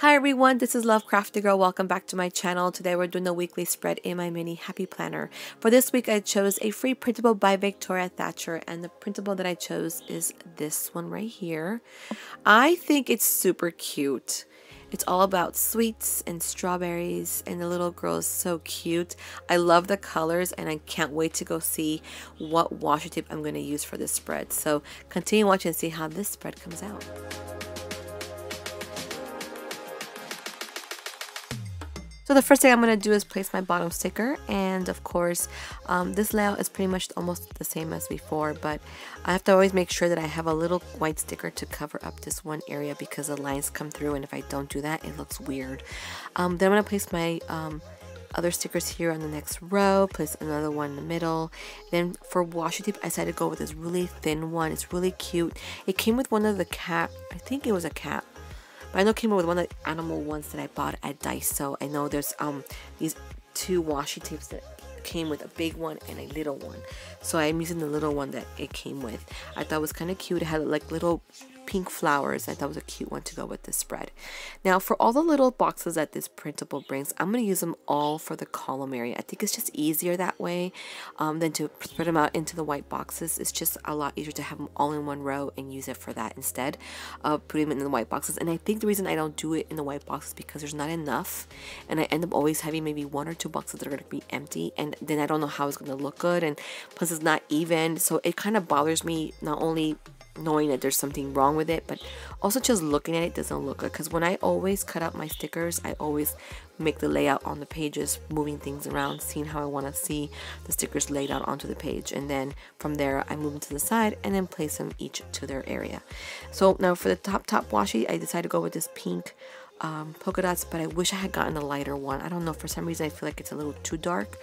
Hi everyone, this is Love Crafty Girl. Welcome back to my channel. Today we're doing a weekly spread in my Mini Happy Planner. For this week I chose a free printable by Victoria Thatcher, and the printable that I chose is this one right here. I think it's super cute. It's all about sweets and strawberries, and the little girl is so cute. I love the colors, and I can't wait to go see what washi tape I'm going to use for this spread. So continue watching and see how this spread comes out. So the first thing I'm going to do is place my bottom sticker, and of course this layout is pretty much almost the same as before, but I have to always make sure that I have a little white sticker to cover up this one area because the lines come through, and if I don't do that it looks weird. Then I'm going to place my other stickers here on the next row, place another one in the middle. Then for washi tape I decided to go with this really thin one. It's really cute. It came with one of the cat, I think it was a cat. I know it came up with one of the animal ones that I bought at Daiso. I know there's these two washi tapes that came with a big one and a little one. So I'm using the little one that it came with. I thought it was kind of cute. It had like little pink flowers. I thought it was a cute one to go with this spread. Now for all the little boxes that this printable brings, I'm going to use them all for the column area. I think it's just easier that way than to spread them out into the white boxes. It's just a lot easier to have them all in one row and use it for that instead of putting them in the white boxes. And I think the reason I don't do it in the white boxes is because there's not enough, and I end up always having maybe one or two boxes that are going to be empty, and then I don't know how it's going to look good, and plus it's not even, so it kind of bothers me not only knowing that there's something wrong with it, but also just looking at it doesn't look good, because when I always cut out my stickers I always make the layout on the pages, moving things around, seeing how I want to see the stickers laid out onto the page, and then from there I move them to the side and then place them each to their area. So now for the top washi I decided to go with this pink polka dots, but I wish I had gotten a lighter one. I don't know, for some reason I feel like it's a little too dark,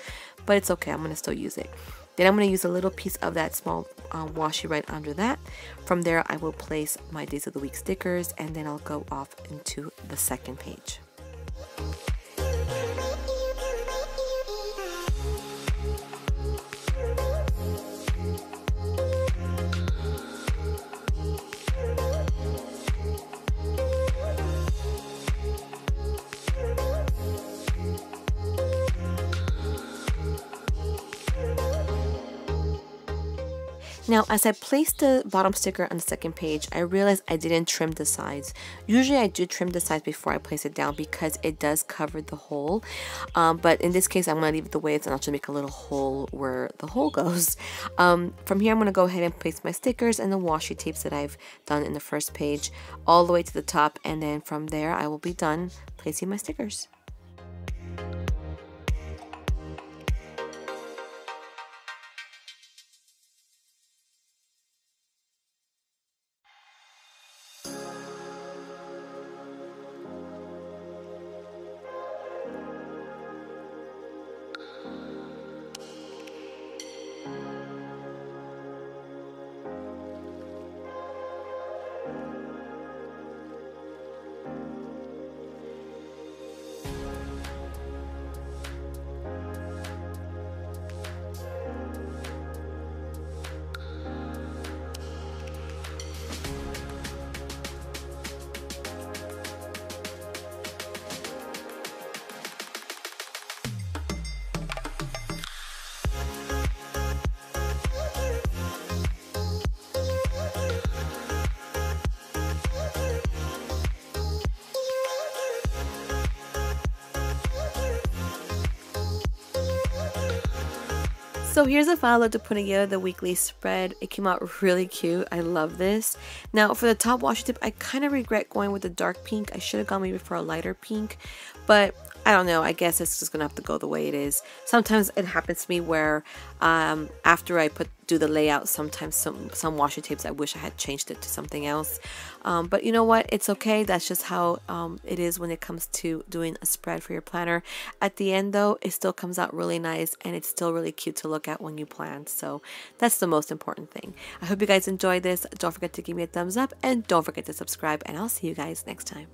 but it's okay, I'm going to still use it. Then I'm going to use a little piece of that small washi right under that. From there I will place my days of the week stickers, and then I'll go off into the second page. Now, as I placed the bottom sticker on the second page, I realized I didn't trim the sides. Usually I do trim the sides before I place it down because it does cover the hole. But in this case, I'm going to leave it the way it's, and I'll just make a little hole where the hole goes. From here, I'm going to go ahead and place my stickers and the washi tapes that I've done in the first page all the way to the top. And then from there, I will be done placing my stickers. So here's a final look to putting together the weekly spread. It came out really cute. I love this. Now for the top washi tip, I kind of regret going with the dark pink. I should have gone maybe for a lighter pink, but I don't know. I guess it's just gonna have to go the way it is. Sometimes it happens to me where after I do the layout, sometimes some washi tapes I wish I had changed it to something else. But you know what? It's okay. That's just how it is when it comes to doing a spread for your planner. At the end though, it still comes out really nice, and it's still really cute to look at when you plan. So that's the most important thing. I hope you guys enjoyed this. Don't forget to give me a thumbs up, and don't forget to subscribe, and I'll see you guys next time.